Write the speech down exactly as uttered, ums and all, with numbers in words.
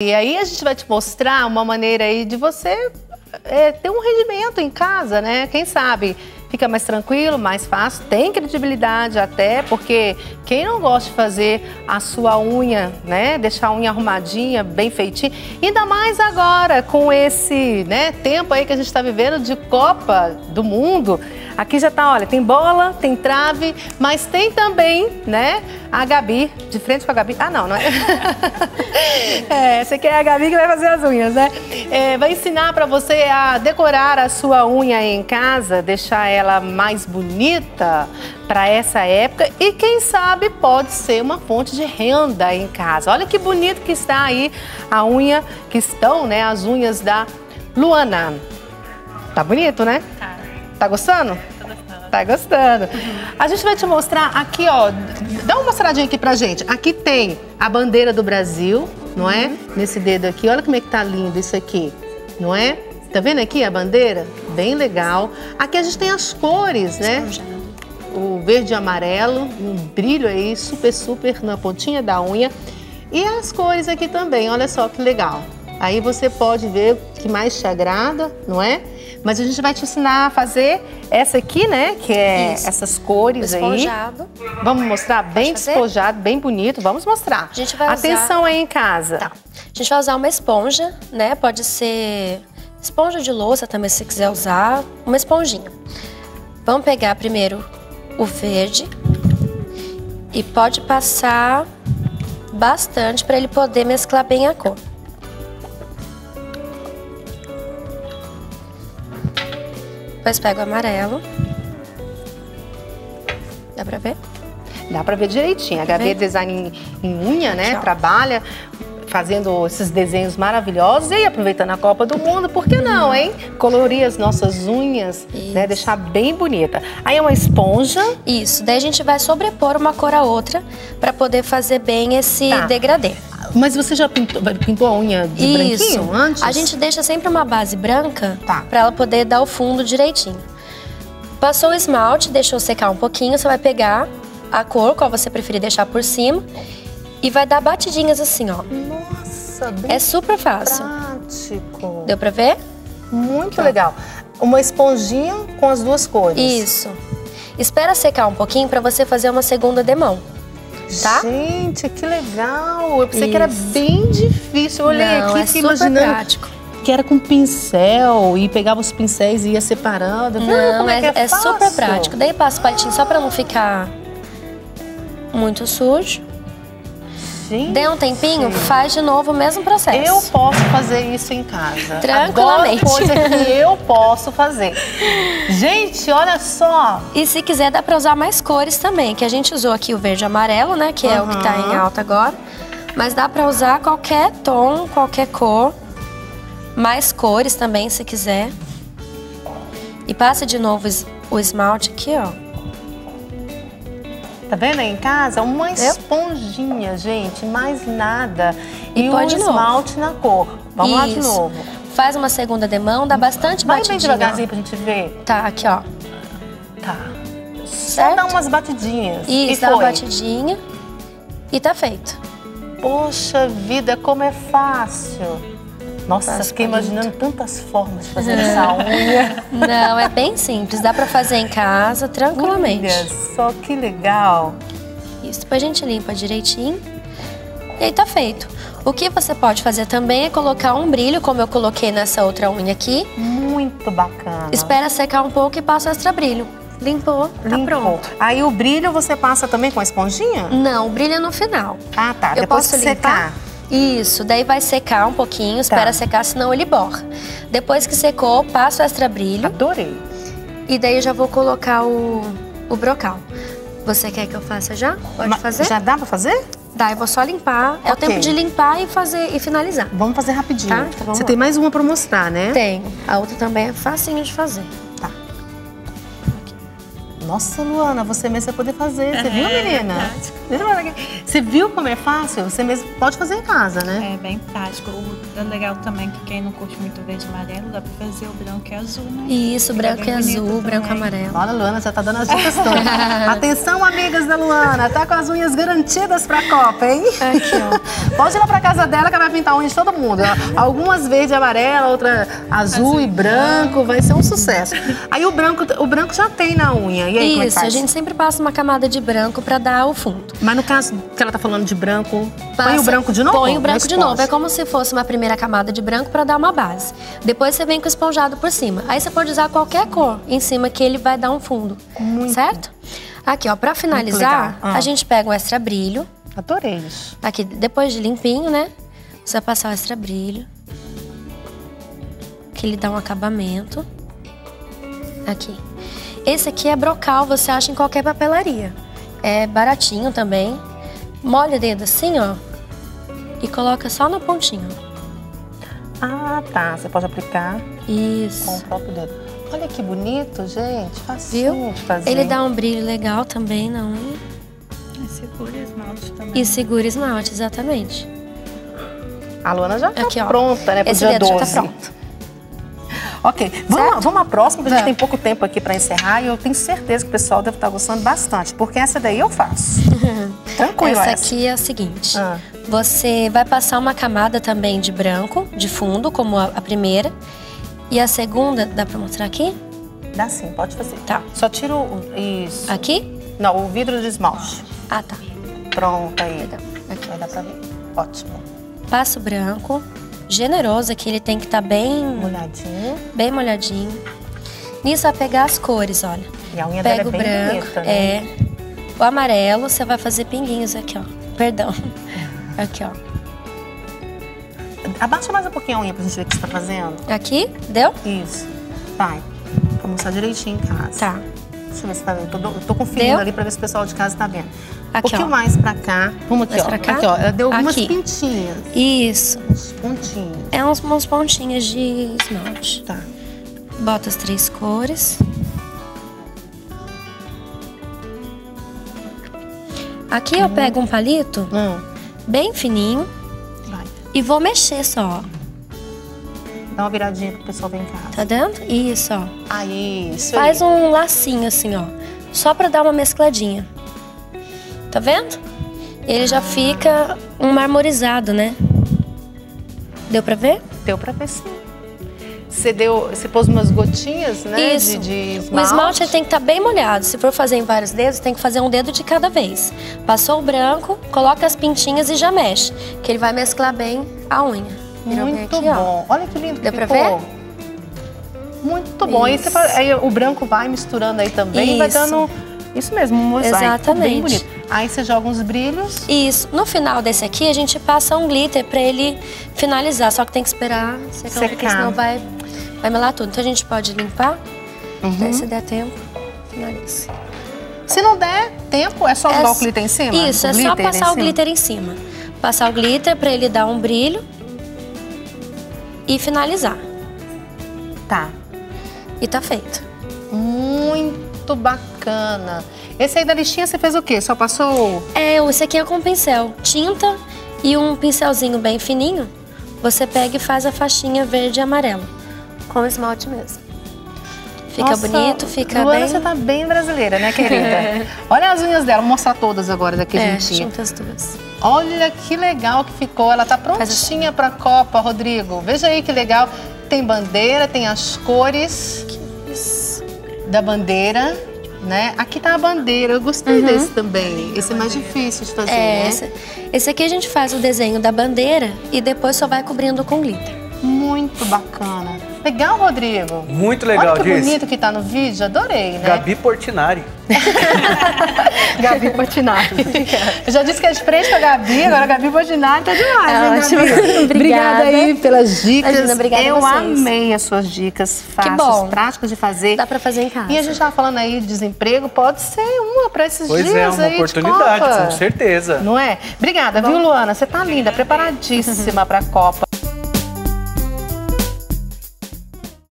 E aí a gente vai te mostrar uma maneira aí de você é, ter um rendimento em casa, né? Quem sabe fica mais tranquilo, mais fácil, tem credibilidade até, porque quem não gosta de fazer a sua unha, né? Deixar a unha arrumadinha, bem feitinha, ainda mais agora com esse né, tempo aí que a gente está vivendo de Copa do Mundo. Aqui já tá, olha, tem bola, tem trave, mas tem também, né, a Gabi, de frente com a Gabi. Ah, não, não é? É, você quer a Gabi que vai fazer as unhas, né? É, vai ensinar pra você a decorar a sua unha em casa, deixar ela mais bonita pra essa época e, quem sabe, pode ser uma fonte de renda em casa. Olha que bonito que está aí a unha, que estão, né, as unhas da Luana. Tá bonito, né? Tá. Tá gostando? Tô gostando. Tá gostando. Uhum. A gente vai te mostrar aqui, ó. Dá uma mostradinha aqui pra gente. Aqui tem a bandeira do Brasil, não uhum. é? Nesse dedo aqui. Olha como é que tá lindo isso aqui, não é? Tá vendo aqui a bandeira? Bem legal. Aqui a gente tem as cores, né? O verde e amarelo. Um brilho aí, super, super na pontinha da unha. E as cores aqui também. Olha só que legal. Aí você pode ver o que mais te agrada, não é? Mas a gente vai te ensinar a fazer essa aqui, né? Que é isso. Essas cores despojado. Aí. Vamos mostrar bem despojado, bem bonito. Vamos mostrar. A gente vai Atenção usar... aí em casa. Tá. A gente vai usar uma esponja, né? Pode ser esponja de louça também, se quiser usar. Uma esponjinha. Vamos pegar primeiro o verde. E pode passar bastante para ele poder mesclar bem a cor. Depois pego o amarelo. Dá pra ver? Dá pra ver direitinho. A Gabi é design em, em unha, né? Tchau. Trabalha fazendo esses desenhos maravilhosos e aproveitando a Copa do Mundo. Por que não, hein? Colorir as nossas unhas, isso. né? Deixar bem bonita. Aí é uma esponja. Isso. Daí a gente vai sobrepor uma cor à outra pra poder fazer bem esse tá. degradê. Mas você já pintou, pintou a unha de Isso. branquinho antes? A gente deixa sempre uma base branca tá. pra ela poder dar o fundo direitinho. Passou o esmalte, deixou secar um pouquinho, você vai pegar a cor, qual você preferir deixar por cima, e vai dar batidinhas assim, ó. Nossa, bem É super fácil. Prático. Deu pra ver? Muito tá. legal. Uma esponjinha com as duas cores. Isso. Espera secar um pouquinho pra você fazer uma segunda demão. Tá? Gente, que legal! Eu pensei Isso. que era bem difícil. Eu olhei Não, aqui e é fiquei imaginando prático. Que era com pincel e pegava os pincéis e ia separando. Não, Como é, é, que é, é super prático. Daí passa o palitinho só pra não ficar muito sujo. Gente. Deu um tempinho, faz de novo o mesmo processo. Eu posso fazer isso em casa. Tranquilamente. Agora, coisa que eu posso fazer. Gente, olha só. E se quiser, dá pra usar mais cores também, que a gente usou aqui o verde e amarelo, né? Que uhum. é o que tá em alta agora. Mas dá pra usar qualquer tom, qualquer cor. Mais cores também, se quiser. E passa de novo o esmalte aqui, ó. Tá vendo aí em casa? Uma esponjinha, gente, mais nada. E, e um esmalte na cor. Vamos Isso. lá de novo. Faz uma segunda demão, dá bastante Vai batidinha. Vai bem devagarzinho pra gente ver. Tá, aqui, ó. Tá. Certo? Só dá umas batidinhas. Isso, e dá foi. uma batidinha e tá feito. Poxa vida, como é fácil. Nossa, Faz fiquei bonito. imaginando tantas formas de fazer essa unha. Não, é bem simples. Dá pra fazer em casa, tranquilamente. Olha só, que legal. Isso, depois a gente limpa direitinho. E aí tá feito. O que você pode fazer também é colocar um brilho, como eu coloquei nessa outra unha aqui. Muito bacana. Espera secar um pouco e passa o extra brilho. Limpou, tá Limpou. pronto. Aí o brilho você passa também com a esponjinha? Não, o brilho é no final. Ah, tá. Eu depois posso secar? Isso, daí vai secar um pouquinho, espera tá. secar, senão ele borra. Depois que secou, passo o extra brilho. Adorei. E daí eu já vou colocar o, o brocal. Você quer que eu faça já? Pode Mas fazer? Já dá pra fazer? Dá, eu vou só limpar. Okay. É o tempo de limpar e fazer e finalizar. Vamos fazer rapidinho. Tá? Então, vamos Você lá. tem mais uma pra mostrar, né? Tem. A outra também é facinho de fazer. Tá. Aqui. Nossa, Luana, você mesmo vai poder fazer. Você viu, menina? É, é Você viu como é fácil? Você mesmo pode fazer em casa, né? É bem prático. O legal também que quem não curte muito verde e amarelo, dá pra fazer o branco e azul, né? Isso, fica branco e azul, branco e amarelo. Olha, Luana, já tá dando as dicas todas. Atenção, amigas da Luana, tá com as unhas garantidas pra Copa, hein? Aqui, ó. Pode ir lá pra casa dela que ela vai pintar a unha de todo mundo. Algumas verde e amarela, outra azul, azul e branco, vai ser um sucesso. Aí o branco, o branco já tem na unha, e aí, como é que faz? Isso, a gente sempre passa uma camada de branco pra dar o fundo. Mas no caso que ela tá falando de branco, passa, põe o branco de novo? Põe o branco de novo, é como se fosse uma primeira camada de branco pra dar uma base. Depois você vem com o esponjado por cima. Aí você pode usar qualquer cor em cima que ele vai dar um fundo, muito, certo? Aqui, ó, pra finalizar, ah. a gente pega um extra brilho. Adorei isso. Aqui, depois de limpinho, né, você vai passar o extra brilho. Que ele dá um acabamento. Aqui. Esse aqui é brocal, você acha em qualquer papelaria. É baratinho também. Molha o dedo assim, ó. E coloca só na pontinha. Ah, tá. Você pode aplicar. Isso. Com o próprio dedo. Olha que bonito, gente. Facinho, viu? De fazer. Ele dá um brilho legal também na unha. E segura esmalte também. E segura esmalte, exatamente. A Luana já tá aqui, pronta, né? Pro esse dia dedo doze. Já tá pronto. Ok, vamos, vamos à próxima, porque a gente tem pouco tempo aqui para encerrar. E eu tenho certeza que o pessoal deve estar gostando bastante, porque essa daí eu faço. Tranquilo, essa. Essa aqui é a seguinte. Ah. Você vai passar uma camada também de branco, de fundo, como a, a primeira. E a segunda, dá para mostrar aqui? Dá sim, pode fazer. Tá. Só tiro isso. Aqui? Não, o vidro de esmalte. Ah, tá. Pronto, aí. Legal. Aqui. Aí dá pra ver. Ótimo. Passo branco. Generoso aqui, ele tem que estar tá bem molhadinho. Bem molhadinho. Nisso vai pegar as cores, olha. E a unha dela é bem bonita, né? É. O amarelo, você vai fazer pinguinhos aqui, ó. Perdão. Aqui, ó. Abaixa mais um pouquinho a unha pra gente ver o que você tá fazendo. Aqui? Deu? Isso. Vai. Vou mostrar direitinho em casa. Tá. Deixa eu ver se tá vendo. Eu tô, tô conferindo ali pra ver se o pessoal de casa tá vendo. Aqui, um pouquinho ó. mais pra cá. Vamos aqui, mais ó. Pra cá? Aqui, ó. Ela deu algumas aqui. pintinhas. Isso. Uns pontinhos. É uns, uns pontinhos de esmalte. Tá. Bota as três cores. Aqui hum. eu pego um palito hum. bem fininho. Vai. E vou mexer só, ó. Dá uma viradinha pro pessoal ver em casa. Tá dentro? Isso, ó. Aí, isso aí. Faz um lacinho assim, ó. Só pra dar uma mescladinha. Tá vendo? Ele ah. já fica um marmorizado, né? Deu pra ver? Deu pra ver, sim. Você deu, você pôs umas gotinhas, né? Isso. De, de esmalte. O esmalte tem que estar tá bem molhado. Se for fazer em vários dedos, tem que fazer um dedo de cada vez. Passou o branco, coloca as pintinhas e já mexe. Que ele vai mesclar bem a unha. Muito aqui, bom. Ó. Olha que lindo que ficou. Deu pra ver? Muito bom. Aí, você faz, aí o branco vai misturando aí também e vai dando... Isso mesmo, um mosaico. Exatamente. Bem bonito. Aí você joga uns brilhos. Isso. No final desse aqui, a gente passa um glitter pra ele finalizar. Só que tem que esperar secar, secar. Porque senão vai, vai melar tudo. Então a gente pode limpar. Uhum. Daí, se der tempo, finaliza. Se não der tempo, é só jogar é, o glitter em cima? Isso, o é só passar o glitter em cima. Passar o glitter pra ele dar um brilho. E finalizar. Tá. E tá feito. Muito bacana. Esse aí da listinha você fez o quê? Só passou... É, esse aqui é com pincel. Tinta e um pincelzinho bem fininho. Você pega e faz a faixinha verde e amarelo. Com esmalte mesmo. Fica Nossa, bonito, fica Luana, bem... você tá bem brasileira, né, querida? É. Olha as unhas dela. Vou mostrar todas agora daqui, é, gente. Junta as duas. Olha que legal que ficou, ela tá prontinha pra Copa, Rodrigo. Veja aí que legal, tem bandeira, tem as cores da bandeira, né? Aqui tá a bandeira, eu gostei uhum. desse também. Esse é mais difícil de fazer, é, né? Esse, esse aqui a gente faz o desenho da bandeira e depois só vai cobrindo com glitter. Muito bacana. Legal, Rodrigo? Muito legal, Olha que Gis. bonito que tá no vídeo, adorei, né? Gabi Portinari. Gabi Portinari. Eu já disse que é de frente com a Gabi, agora a Gabi Portinari tá demais, é, né, ótimo. Obrigada. Obrigada aí pelas dicas. Imagina, obrigada Eu a vocês. amei as suas dicas fáceis, práticas de fazer. Dá pra fazer em casa. E a gente tava falando aí de desemprego, pode ser uma pra esses pois dias é, uma aí oportunidade, de Copa. Com certeza. Não é? Obrigada, Bom, viu, Luana? Você tá linda, preparadíssima pra Copa.